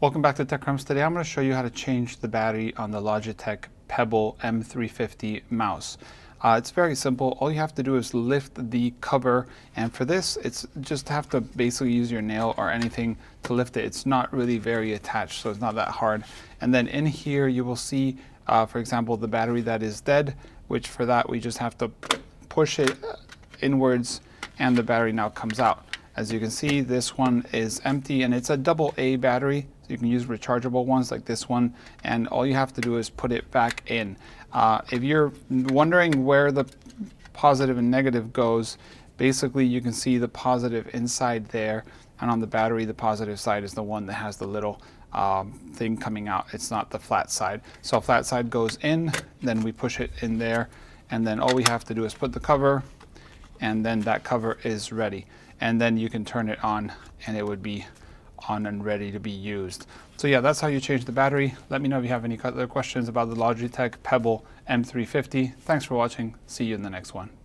Welcome back to Tech Crumbs. Today I'm going to show you how to change the battery on the Logitech Pebble M350 mouse. It's very simple. All you have to do is lift the cover, and for this it's just have to basically use your nail or anything to lift it. It's not really very attached, so it's not that hard. And then in here you will see, for example, the battery that is dead, which for that we just have to push it inwards and the battery now comes out. As you can see, this one is empty and it's a AA battery. So you can use rechargeable ones like this one, and all you have to do is put it back in. If you're wondering where the positive and negative goes, basically you can see the positive inside there, and on the battery the positive side is the one that has the little thing coming out. It's not the flat side. So flat side goes in, then we push it in there, and then all we have to do is put the cover, and then that cover is ready. And then you can turn it on and it would be on and ready to be used. So yeah, that's how you change the battery. Let me know if you have any other questions about the Logitech Pebble M350. Thanks for watching. See you in the next one.